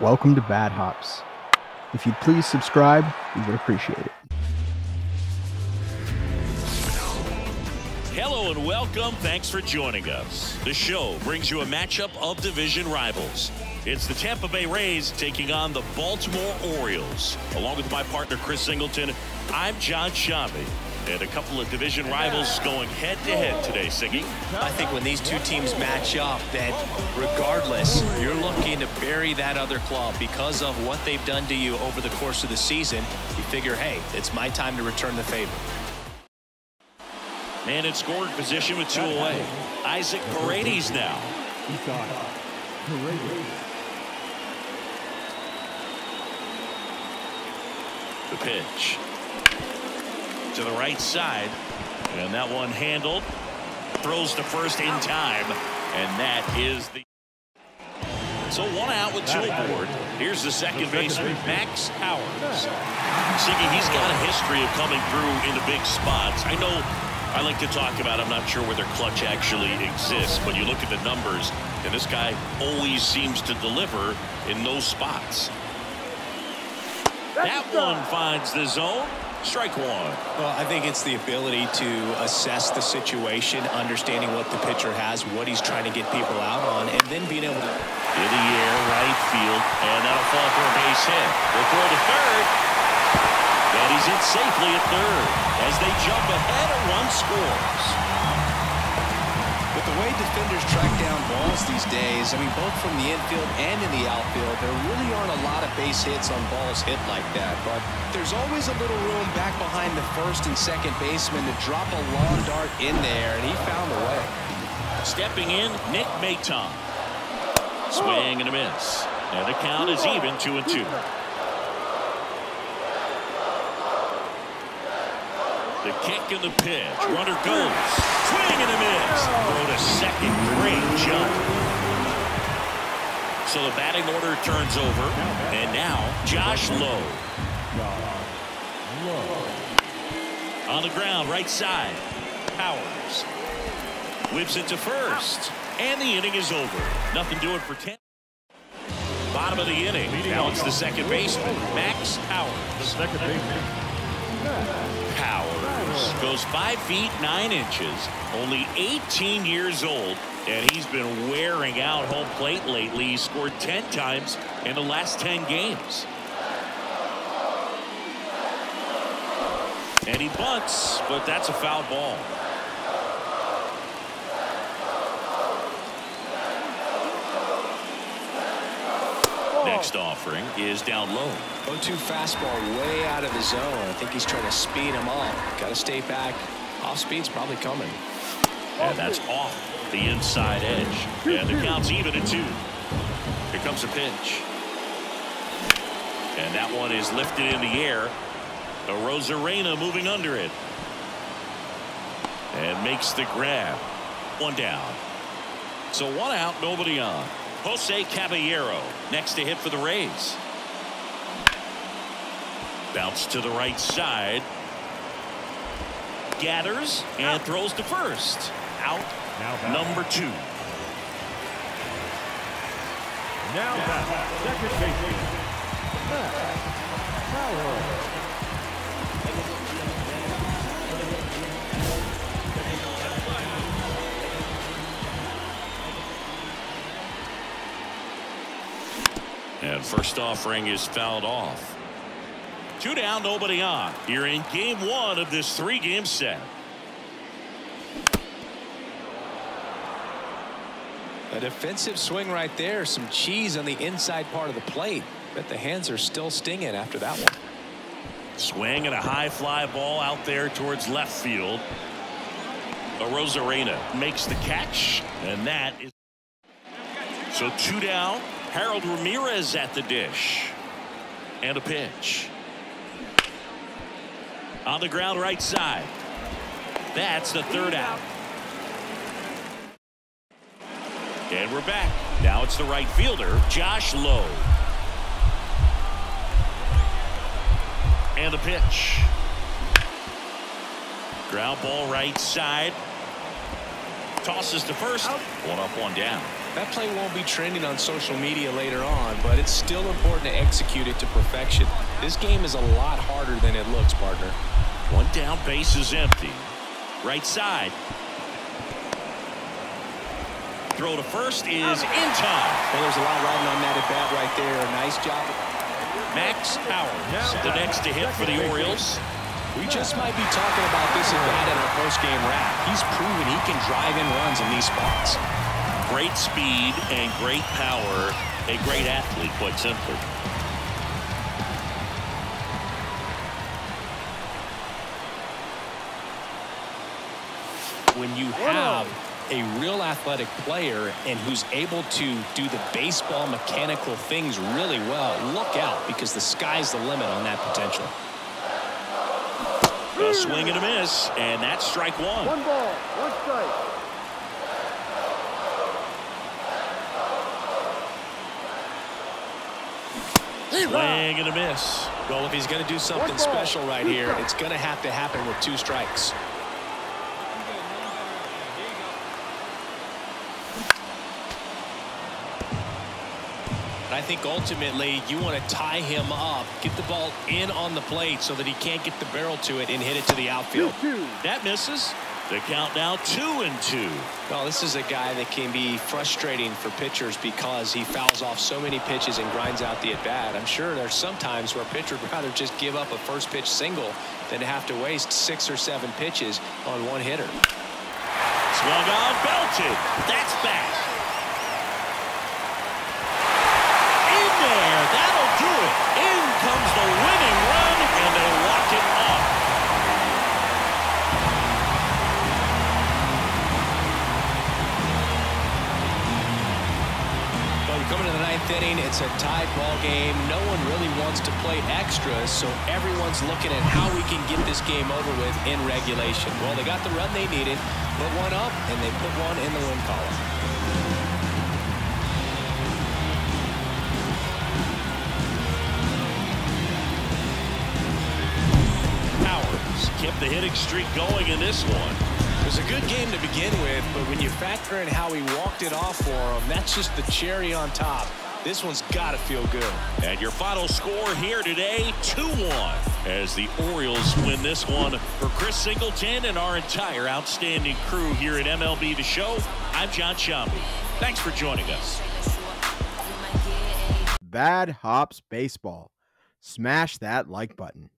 Welcome to Bad Hops. If you'd please subscribe, we would appreciate it. Hello and welcome. Thanks for joining us. The show brings you a matchup of division rivals. It's the Tampa Bay Rays taking on the Baltimore Orioles. Along with my partner, Chris Singleton, I'm John Chavi. And a couple of division rivals going head-to-head today, Siggy. I think when these two teams match up, that regardless, you're looking to bury that other club because of what they've done to you over the course of the season. You figure, hey, it's my time to return the favor. Man in scoring position with two away. Isaac Paredes now. He got Paredes. The pitch to the right side, and that one handled, throws to first in time, and that is the. So one out with two aboard. Here's the second baseman, Max Powers. Siggy, he's got a history of coming through in the big spots. I know I like to talk about, I'm not sure where their clutch actually exists, but you look at the numbers, and this guy always seems to deliver in those spots. That one finds the zone. Strike one. Well, I think it's the ability to assess the situation, understanding what the pitcher has, what he's trying to get people out on, and then being able to. In the air, right field, and that'll fall for a base hit. They'll throw to third. And he's in safely at third as they jump ahead and one scores. With the way defenders track down balls these days, I mean, both from the infield and in the outfield, there really aren't a lot of base hits on balls hit like that. But there's always a little room back behind the first and second baseman to drop a long dart in there, and he found a way. Stepping in, Nick Maton. Swing and a miss. And the count is even 2-2. The kick and the pitch. Runner goes. Swing and a miss. Throw to second. Great jump. So the batting order turns over. And now Josh Lowe. On the ground, right side. Powers. Whips it to first. And the inning is over. Nothing doing for Tampa. Bottom of the inning. Now it's the second baseman, Max Powers. The second baseman. Powers goes 5'9". Only 18 years old, and he's been wearing out home plate lately. He scored 10 times in the last 10 games. And he bunts, but that's a foul ball. Next offering is down low. 0-2 fastball way out of the zone. I think he's trying to speed him off. Got to stay back. Off speed's probably coming. And that's off the inside edge. And the count's even at 2. Here comes a pitch. And that one is lifted in the air. The Rosarena moving under it. And makes the grab. One down. So one out, nobody on. Jose Caballero next to hit for the Rays. Bounce to the right side. Gathers and throws to first. Out number 2. Now back. Second baseman. And first offering is fouled off. 2 down, nobody on. Here in game 1 of this 3-game set. A defensive swing right there. Some cheese on the inside part of the plate. But the hands are still stinging after that one. Swing and a high fly ball out there towards left field. A Rosarena makes the catch. And that is. So 2 down. Harold Ramirez at the dish. And a pitch. On the ground right side. That's the third out. And we're back. Now it's the right fielder, Josh Lowe. And a pitch. Ground ball right side. Tosses to first. One up, one down. That play won't be trending on social media later on, but it's still important to execute it to perfection. This game is a lot harder than it looks, partner. One down, base is empty. Right side. Throw to first is in time. Well, there's a lot riding on that at bat right there. Nice job. Max Powers, the next to hit for the Orioles. We just might be talking about this at bat in our postgame wrap. He's proven he can drive in runs in these spots. Great speed and great power. A great athlete, quite simply. When you have a real athletic player and who's able to do the baseball mechanical things really well, look out, because the sky's the limit on that potential. A swing and a miss, and that's strike one. One ball, one strike. Swing and a miss. Well, if he's going to do something special right here, it's going to happen with two strikes. I think ultimately you want to tie him up, get the ball in on the plate so that he can't get the barrel to it and hit it to the outfield. That misses. The count now 2-2. Well, this is a guy that can be frustrating for pitchers because he fouls off so many pitches and grinds out the at-bat. I'm sure there's some times where a pitcher would rather just give up a first pitch single than to have to waste 6 or 7 pitches on one hitter. Swung on, belted. That's fast. Comes the winning run, and they lock it up. Well, coming to the ninth inning, it's a tied ball game. No one really wants to play extras, so everyone's looking at how we can get this game over with in regulation. Well, they got the run they needed, put one up, and they put one in the win column. Kept the hitting streak going in this one. It was a good game to begin with, but when you factor in how he walked it off for him, that's just the cherry on top. This one's got to feel good. And your final score here today, 2-1, as the Orioles win this one. For Chris Singleton and our entire outstanding crew here at MLB The Show, I'm John Shumpy. Thanks for joining us. Bad Hops Baseball. Smash that like button.